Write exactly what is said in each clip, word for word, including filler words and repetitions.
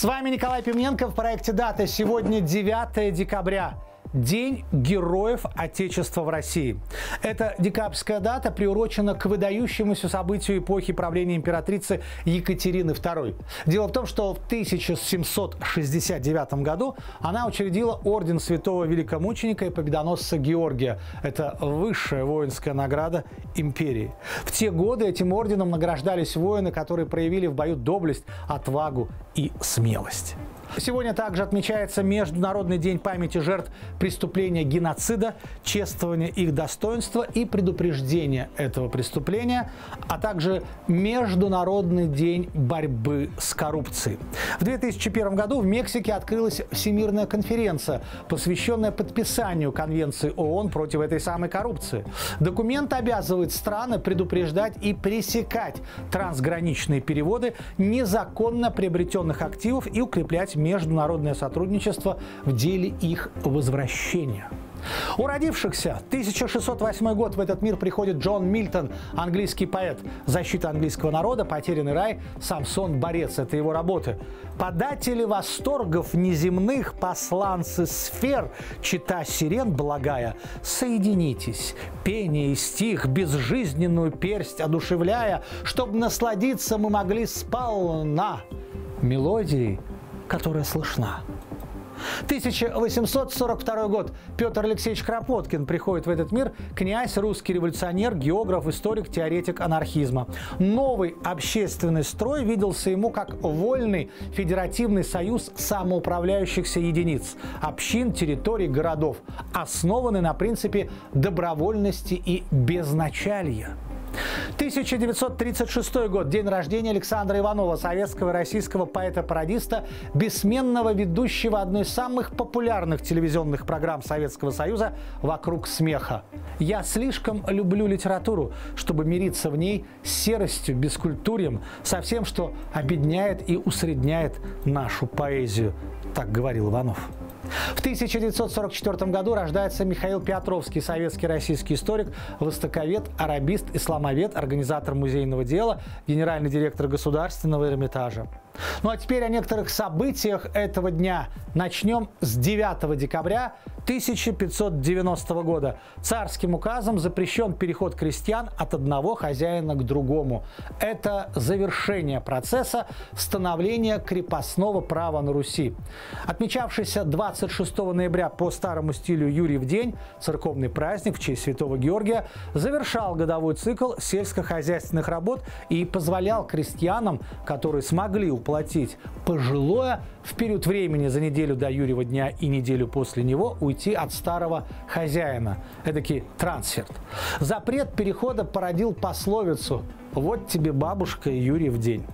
С вами Николай Пивненко в проекте «Дата». Сегодня девятое декабря. День Героев Отечества в России. Эта декабрьская дата приурочена к выдающемуся событию эпохи правления императрицы Екатерины второй. Дело в том, что в тысяча семьсот шестьдесят девятом году она учредила орден святого великомученика и победоносца Георгия. Это высшая воинская награда империи. В те годы этим орденом награждались воины, которые проявили в бою доблесть, отвагу и смелость. Сегодня также отмечается Международный день памяти жертв преступления геноцида, чествования их достоинства и предупреждения этого преступления, а также Международный день борьбы с коррупцией. В две тысячи первом году в Мексике открылась Всемирная конференция, посвященная подписанию Конвенции ООН против этой самой коррупции. Документ обязывает страны предупреждать и пресекать трансграничные переводы незаконно приобретенных активов и укреплять международное сотрудничество в деле их возвращения. У родившихся тысяча шестьсот восьмой год в этот мир приходит Джон Мильтон, английский поэт. «Защита английского народа», «Потерянный рай», «Самсон борец» — это его работы. «Податели восторгов неземных, посланцы сфер, чета сирен благая, соединитесь, пение и стих, безжизненную персть одушевляя, чтоб насладиться мы могли сполна мелодией, которая слышна». тысяча восемьсот сорок второй год. Петр Алексеевич Кропоткин приходит в этот мир. Князь, русский революционер, географ, историк, теоретик анархизма. Новый общественный строй виделся ему как вольный федеративный союз самоуправляющихся единиц, общин, территорий, городов, основанный на принципе добровольности и безначалья. тысяча девятьсот тридцать шестой год. День рождения Александра Иванова, советского и российского поэта-пародиста, бессменного ведущего одной из самых популярных телевизионных программ Советского Союза «Вокруг смеха». «Я слишком люблю литературу, чтобы мириться в ней с серостью, бескультурьем, со всем, что обедняет и усредняет нашу поэзию», – так говорил Иванов. В тысяча девятьсот сорок четвёртом году рождается Михаил Пиотровский, советский российский историк, востоковед, арабист, исламовед, организатор музейного дела, генеральный директор Государственного Эрмитажа. Ну а теперь о некоторых событиях этого дня. Начнем с девятого декабря тысяча пятьсот девяностого года. Царским указом запрещен переход крестьян от одного хозяина к другому. Это завершение процесса становления крепостного права на Руси. Отмечавшийся двадцать шестого ноября по старому стилю Юрьев день, церковный праздник в честь святого Георгия, завершал годовой цикл сельскохозяйственных работ и позволял крестьянам, которые смогли уплатить пожилое, в период времени за неделю до Юрьева дня и неделю после него уйти от старого хозяина. Эдакий трансферт. Запрет перехода породил пословицу «Вот тебе, бабушка, Юрьев день».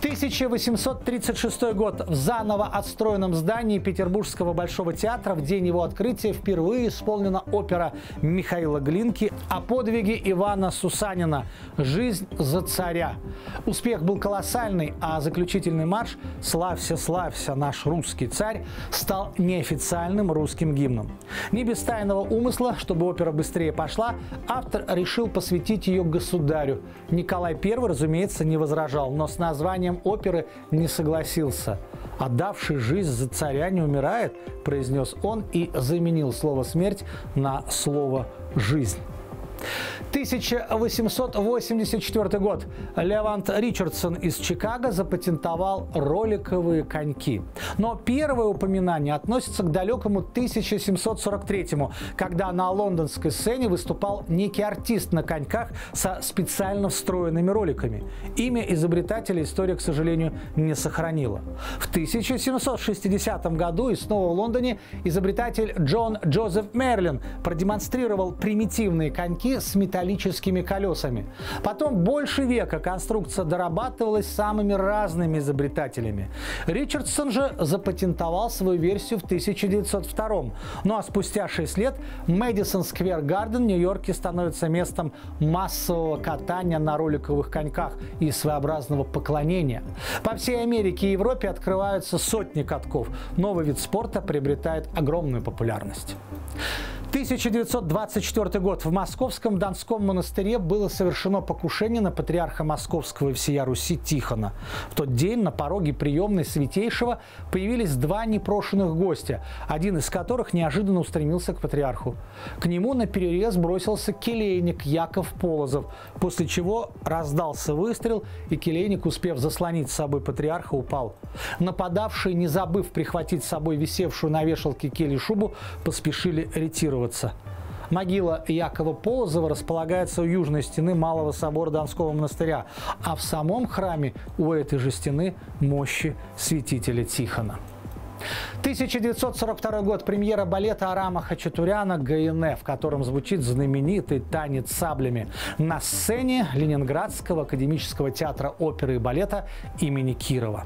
тысяча восемьсот тридцать шестой год. В заново отстроенном здании Петербургского Большого театра в день его открытия впервые исполнена опера Михаила Глинки о подвиге Ивана Сусанина «Жизнь за царя». Успех был колоссальный, а заключительный марш «Славься, славься, наш русский царь» стал неофициальным русским гимном. Не без тайного умысла, чтобы опера быстрее пошла, автор решил посвятить ее государю. Николай Первый, разумеется, не возражал, но с названием оперы не согласился. «Отдавший жизнь за царя не умирает», – произнес он и заменил слово «смерть» на слово «жизнь». тысяча восемьсот восемьдесят четвёртый год. Левант Ричардсон из Чикаго запатентовал роликовые коньки. Но первое упоминание относится к далекому тысяча семьсот сорок третьему, когда на лондонской сцене выступал некий артист на коньках со специально встроенными роликами. Имя изобретателя история, к сожалению, не сохранила. В тысяча семьсот шестидесятом году и снова в Лондоне изобретатель Джон Джозеф Мерлин продемонстрировал примитивные коньки с металлическими колесами. Потом больше века конструкция дорабатывалась самыми разными изобретателями. Ричардсон же запатентовал свою версию в тысяча девятьсот втором. Ну а спустя шесть лет Мэдисон-Сквер-Гарден в Нью-Йорке становится местом массового катания на роликовых коньках и своеобразного поклонения. По всей Америке и Европе открываются сотни катков. Новый вид спорта приобретает огромную популярность. тысяча девятьсот двадцать четвёртый год. В московском Донском монастыре было совершено покушение на патриарха Московского и всея Руси Тихона. В тот день на пороге приемной святейшего появились два непрошенных гостя, один из которых неожиданно устремился к патриарху. К нему наперерез бросился келейник Яков Полозов, после чего раздался выстрел, и келейник, успев заслонить с собой патриарха, упал. Нападавшие, не забыв прихватить с собой висевшую на вешалке кельи шубу, поспешили ретироваться. Могила Якова Полозова располагается у южной стены Малого собора Донского монастыря, а в самом храме у этой же стены мощи святителя Тихона. тысяча девятьсот сорок второй год. Премьера балета Арама Хачатуряна «Гаянэ», в котором звучит знаменитый танец саблями на сцене Ленинградского академического театра оперы и балета имени Кирова.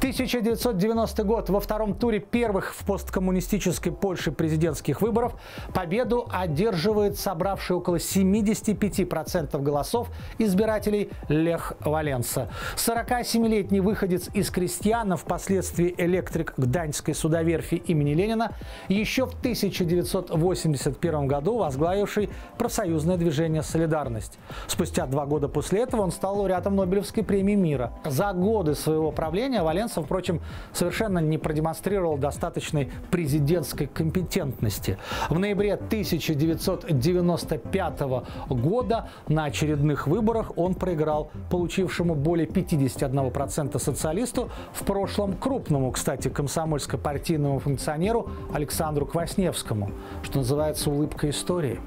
тысяча девятьсот девяностый год. Во втором туре первых в посткоммунистической Польше президентских выборов победу одерживает собравший около семидесяти пяти процентов голосов избирателей Лех Валенса. сорокасемилетний выходец из крестьян, впоследствии электрик Гданьской судоверфи имени Ленина, еще в тысяча девятьсот восемьдесят первом году возглавивший профсоюзное движение «Солидарность». Спустя два года после этого он стал лауреатом Нобелевской премии мира. За годы своего правления Валенса, впрочем, совершенно не продемонстрировал достаточной президентской компетентности. В ноябре тысяча девятьсот девяносто пятого года на очередных выборах он проиграл получившему более пятидесяти одного процента социалисту, в прошлом крупному, кстати, комсомольско-партийному функционеру Александру Квасневскому, что называется улыбка истории.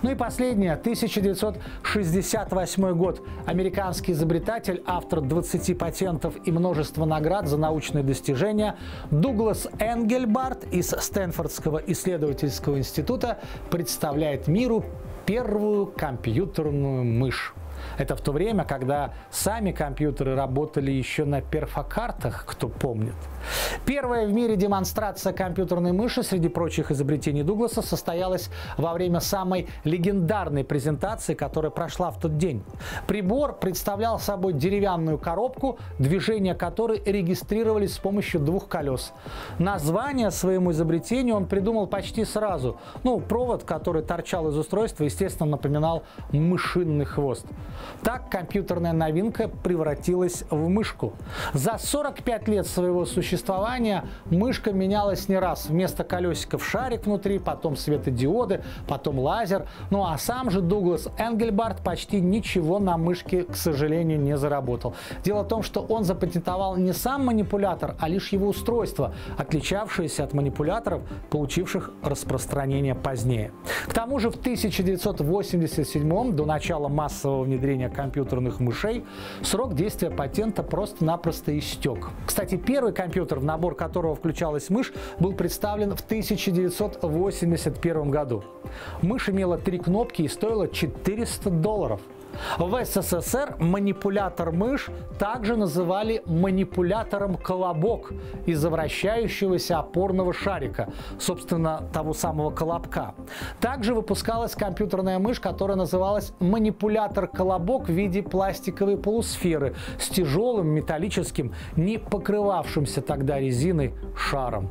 Ну и последнее, тысяча девятьсот шестьдесят восьмой год. Американский изобретатель, автор двадцати патентов и множества наград за научные достижения, Дуглас Энгельбарт из Стэнфордского исследовательского института представляет миру первую компьютерную мышь. Это в то время, когда сами компьютеры работали еще на перфокартах, кто помнит. Первая в мире демонстрация компьютерной мыши среди прочих изобретений Дугласа состоялась во время самой легендарной презентации, которая прошла в тот день. Прибор представлял собой деревянную коробку, движения которой регистрировались с помощью двух колес. Название своему изобретению он придумал почти сразу. Ну, провод, который торчал из устройства, естественно, напоминал мышиный хвост. Так компьютерная новинка превратилась в мышку. За сорок пять лет своего существования мышка менялась не раз. Вместо колесиков шарик внутри, потом светодиоды, потом лазер. Ну а сам же Дуглас Энгельбарт почти ничего на мышке, к сожалению, не заработал. Дело в том, что он запатентовал не сам манипулятор, а лишь его устройство, отличавшееся от манипуляторов, получивших распространение позднее. К тому же в тысяча девятьсот восемьдесят седьмом, до начала массового внедрения компьютерных мышей, срок действия патента просто-напросто истек. Кстати, первый компьютер, в набор которого включалась мышь, был представлен в тысяча девятьсот восемьдесят первом году. Мышь имела три кнопки и стоила четыреста долларов. В СССР манипулятор-мышь также называли манипулятором-колобок из-за вращающегося опорного шарика, собственно, того самого колобка. Также выпускалась компьютерная мышь, которая называлась манипулятор-колобок в виде пластиковой полусферы с тяжелым металлическим, не покрывавшимся тогда резиной, шаром.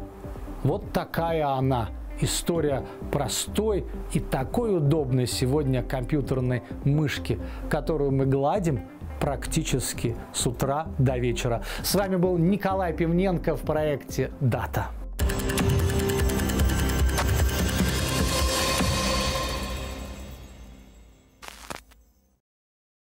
Вот такая она. История простой и такой удобной сегодня компьютерной мышки, которую мы гладим практически с утра до вечера. С вами был Николай Пивненко в проекте «Дата».